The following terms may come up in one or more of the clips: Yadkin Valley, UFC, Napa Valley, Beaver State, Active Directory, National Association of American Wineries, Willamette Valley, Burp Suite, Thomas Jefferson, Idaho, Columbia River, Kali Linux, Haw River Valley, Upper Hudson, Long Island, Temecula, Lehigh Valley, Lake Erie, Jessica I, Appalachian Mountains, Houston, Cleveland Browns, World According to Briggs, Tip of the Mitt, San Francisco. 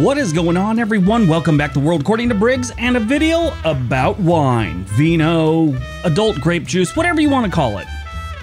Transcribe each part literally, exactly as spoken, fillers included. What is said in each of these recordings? What is going on, everyone? Welcome back to World According to Briggs and a video about wine, vino, adult grape juice, whatever you want to call it.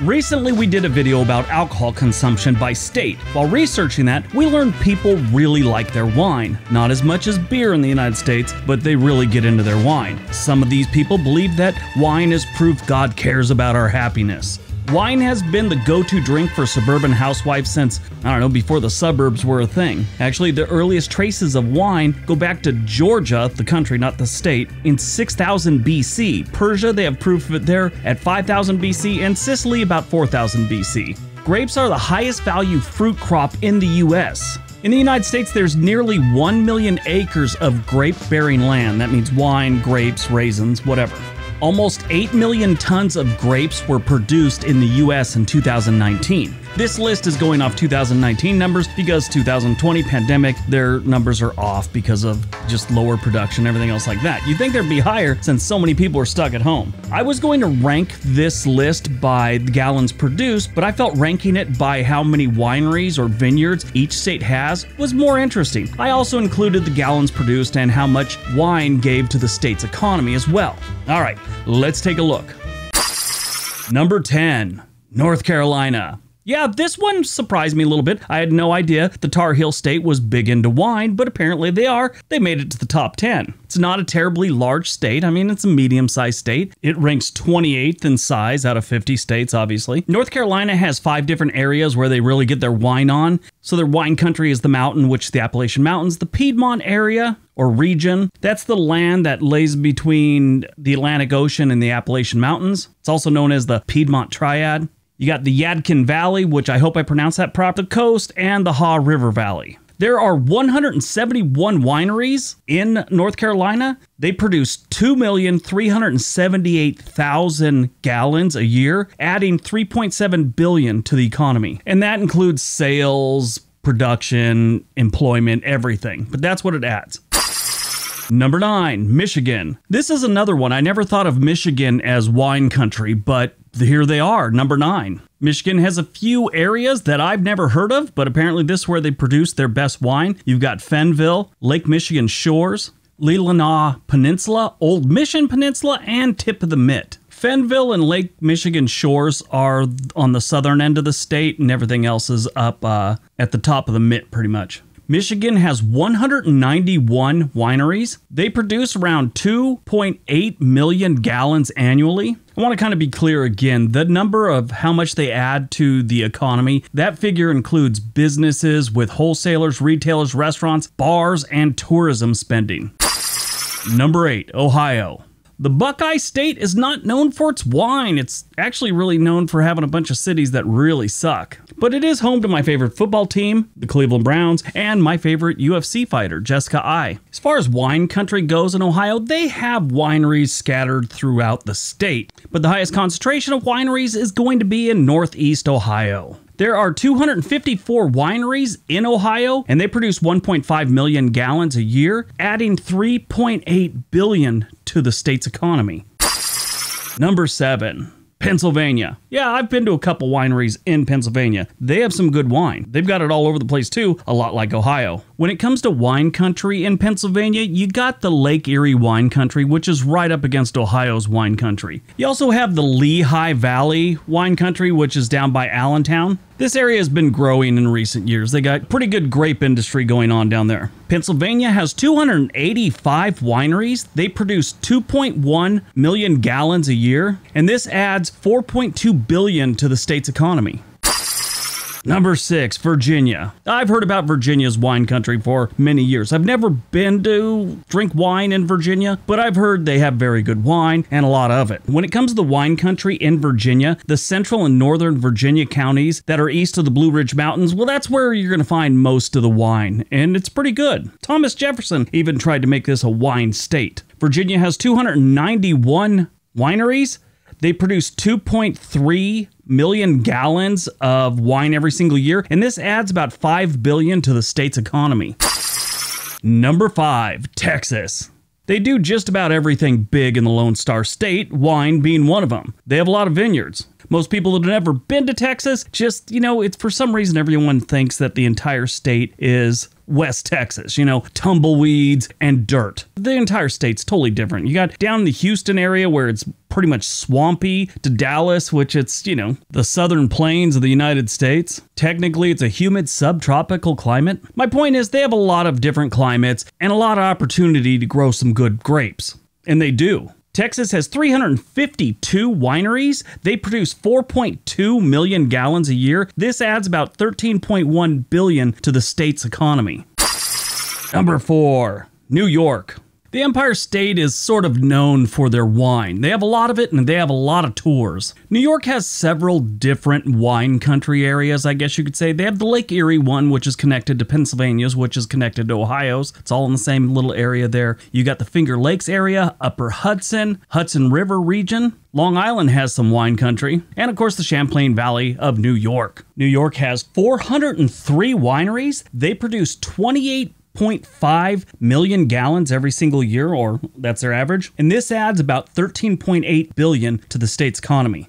Recently, we did a video about alcohol consumption by state. While researching that, we learned people really like their wine. Not as much as beer in the United States, but they really get into their wine. Some of these people believe that wine is proof God cares about our happiness. Wine has been the go-to drink for suburban housewives since, I don't know, before the suburbs were a thing. Actually, the earliest traces of wine go back to Georgia, the country, not the state, in six thousand B C. Persia, they have proof of it there at five thousand B C, and Sicily about four thousand B C. Grapes are the highest value fruit crop in the U S. In the United States, there's nearly one million acres of grape-bearing land. That means wine, grapes, raisins, whatever. Almost eight million tons of grapes were produced in the U S in two thousand nineteen. This list is going off two thousand nineteen numbers because two thousand twenty pandemic, their numbers are off because of just lower production, everything else like that. You'd think they'd be higher since so many people are stuck at home. I was going to rank this list by gallons produced, but I felt ranking it by how many wineries or vineyards each state has was more interesting. I also included the gallons produced and how much wine gave to the state's economy as well. All right. Let's take a look. Number ten, North Carolina. Yeah, this one surprised me a little bit. I had no idea the Tar Heel State was big into wine, but apparently they are. They made it to the top ten. It's not a terribly large state. I mean, it's a medium-sized state. It ranks twenty-eighth in size out of fifty states, obviously. North Carolina has five different areas where they really get their wine on. So their wine country is the mountain, which is the Appalachian Mountains, the Piedmont area or region. That's the land that lays between the Atlantic Ocean and the Appalachian Mountains. It's also known as the Piedmont Triad. You got the Yadkin Valley, which I hope I pronounced that proper, coast, and the Haw River Valley. There are one hundred seventy-one wineries in North Carolina. They produce two million three hundred seventy-eight thousand gallons a year, adding three point seven billion dollars to the economy. And that includes sales, production, employment, everything. But that's what it adds. Number nine, Michigan. This is another one. I never thought of Michigan as wine country, but here they are, number nine. Michigan has a few areas that I've never heard of, but apparently this is where they produce their best wine. You've got Fenville, Lake Michigan Shores, Leelanau Peninsula, Old Mission Peninsula, and Tip of the Mitt. Fenville and Lake Michigan Shores are on the southern end of the state, and everything else is up uh, at the top of the Mitt, pretty much. Michigan has one hundred ninety-one wineries. They produce around two point eight million gallons annually. I want to kind of be clear again, the number of how much they add to the economy, that figure includes businesses with wholesalers, retailers, restaurants, bars, and tourism spending. Number eight, Ohio. The Buckeye State is not known for its wine. It's actually really known for having a bunch of cities that really suck. But it is home to my favorite football team, the Cleveland Browns, and my favorite U F C fighter, Jessica I. As far as wine country goes in Ohio, they have wineries scattered throughout the state. But the highest concentration of wineries is going to be in Northeast Ohio. There are two hundred fifty-four wineries in Ohio, and they produce one point five million gallons a year, adding three point eight billion to the state's economy. Number seven. Pennsylvania. Yeah, I've been to a couple wineries in Pennsylvania. They have some good wine. They've got it all over the place too, a lot like Ohio. When it comes to wine country in Pennsylvania, you got the Lake Erie wine country, which is right up against Ohio's wine country. You also have the Lehigh Valley wine country, which is down by Allentown. This area has been growing in recent years. They got pretty good grape industry going on down there. Pennsylvania has two hundred eighty-five wineries. They produce two point one million gallons a year, and this adds four point two billion to the state's economy. Number six, Virginia. I've heard about Virginia's wine country for many years. I've never been to drink wine in Virginia, but I've heard they have very good wine and a lot of it. When it comes to the wine country in Virginia, the central and northern Virginia counties that are east of the Blue Ridge Mountains, well, that's where you're going to find most of the wine, and it's pretty good. Thomas Jefferson even tried to make this a wine state. Virginia has two hundred ninety-one wineries. They produce two point three million gallons of wine every single year, and this adds about five billion dollars to the state's economy. Number five, Texas. They do just about everything big in the Lone Star State, wine being one of them. They have a lot of vineyards. Most people that have never been to Texas, just, you know, it's for some reason everyone thinks that the entire state is West Texas, you know, tumbleweeds and dirt. The entire state's totally different. You got down in the Houston area where it's pretty much swampy, to Dallas, which it's, you know, the southern plains of the United States. Technically, it's a humid subtropical climate. My point is they have a lot of different climates and a lot of opportunity to grow some good grapes. And they do. Texas has three hundred fifty-two wineries. They produce four point two million gallons a year. This adds about thirteen point one billion to the state's economy. Number four, New York. The Empire State is sort of known for their wine. They have a lot of it and they have a lot of tours. New York has several different wine country areas, I guess you could say. They have the Lake Erie one, which is connected to Pennsylvania's, which is connected to Ohio's. It's all in the same little area there. You got the Finger Lakes area, Upper Hudson, Hudson River region. Long Island has some wine country, and of course the Champlain Valley of New York. New York has four hundred three wineries. They produce twenty-eight point five million gallons every single year, or that's their average, and this adds about thirteen point eight billion to the state's economy.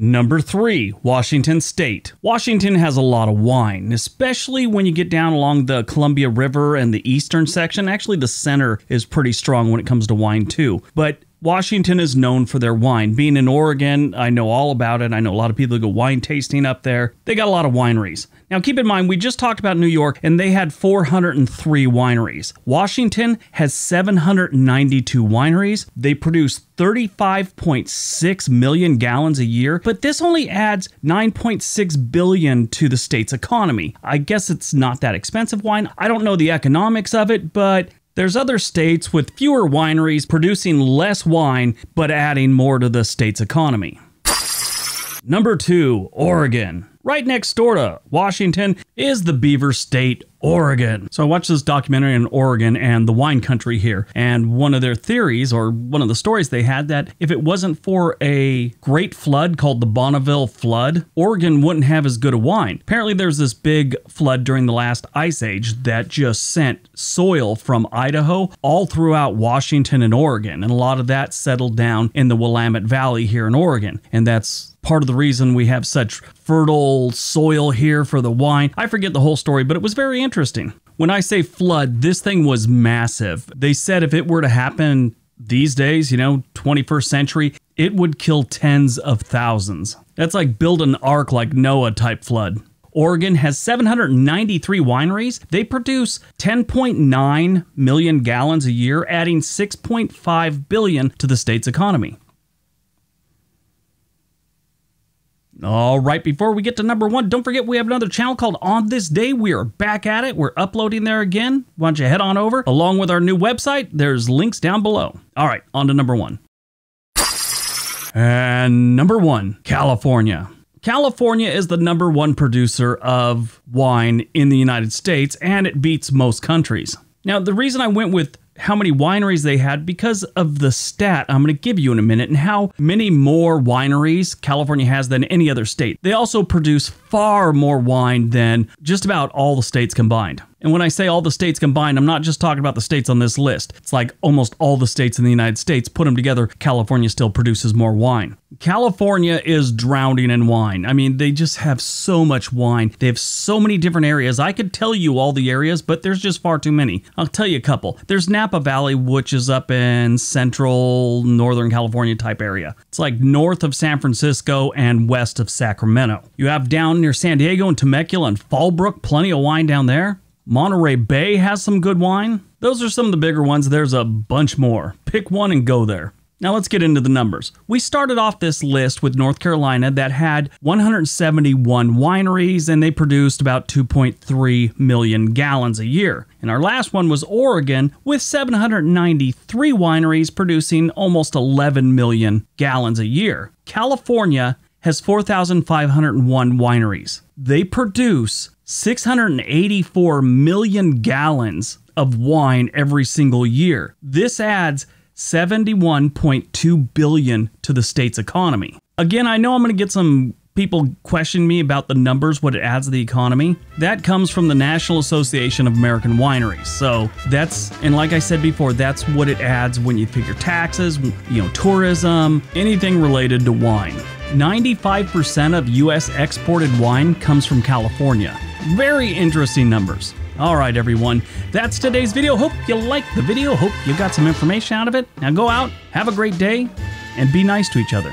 Number three, Washington State. Washington has a lot of wine, especially when you get down along the Columbia River and the eastern section. Actually, the center is pretty strong when it comes to wine too, but Washington is known for their wine. Being in Oregon, I know all about it. I know a lot of people that go wine tasting up there. They got a lot of wineries. Now keep in mind, we just talked about New York and they had four hundred three wineries. Washington has seven hundred ninety-two wineries. They produce thirty-five point six million gallons a year, but this only adds nine point six billion to the state's economy. I guess it's not that expensive wine. I don't know the economics of it, but there's other states with fewer wineries producing less wine, but adding more to the state's economy. Number two, Oregon. Right next door to Washington is the Beaver State, Oregon. So I watched this documentary on Oregon and the wine country here. And one of their theories, or one of the stories they had, that if it wasn't for a great flood called the Bonneville Flood, Oregon wouldn't have as good a wine. Apparently there's this big flood during the last ice age that just sent soil from Idaho all throughout Washington and Oregon. And a lot of that settled down in the Willamette Valley here in Oregon. And that's part of the reason we have such fertile soil here for the wine. I forget the whole story, but it was very interesting. When I say flood, this thing was massive. They said if it were to happen these days, you know, twenty-first century, it would kill tens of thousands. That's like build an ark like Noah type flood. Oregon has seven hundred ninety-three wineries. They produce ten point nine million gallons a year, adding six point five billion to the state's economy. All right, before we get to number one, don't forget we have another channel called On This Day. We are back at it. We're uploading there again. Why don't you head on over along with our new website? There's links down below. All right, on to number one. And number one, California. California is the number one producer of wine in the United States, and it beats most countries. Now, the reason I went with how many wineries they had because of the stat I'm going to give you in a minute and how many more wineries California has than any other state. They also produce far more wine than just about all the states combined. And when I say all the states combined, I'm not just talking about the states on this list. It's like almost all the states in the United States, put them together, California still produces more wine. California is drowning in wine. I mean, they just have so much wine. They have so many different areas. I could tell you all the areas, but there's just far too many. I'll tell you a couple. There's Napa Valley, which is up in central Northern California type area. It's like north of San Francisco and west of Sacramento. You have down near San Diego and Temecula and Fallbrook, plenty of wine down there. Monterey Bay has some good wine. Those are some of the bigger ones. There's a bunch more. Pick one and go there. Now let's get into the numbers. We started off this list with North Carolina that had one hundred seventy-one wineries and they produced about two point three million gallons a year. And our last one was Oregon with seven hundred ninety-three wineries producing almost eleven million gallons a year. California has four thousand five hundred one wineries. They produce six hundred eighty-four million gallons of wine every single year. This adds seventy-one point two billion to the state's economy. Again, I know I'm going to get some people question me about the numbers, what it adds to the economy. That comes from the National Association of American Wineries. So that's, and like I said before, that's what it adds when you figure taxes, you know, tourism, anything related to wine. ninety-five percent of U S exported wine comes from California. Very interesting numbers. All right, everyone, that's today's video. Hope you liked the video. Hope you got some information out of it. Now go out, have a great day, and be nice to each other.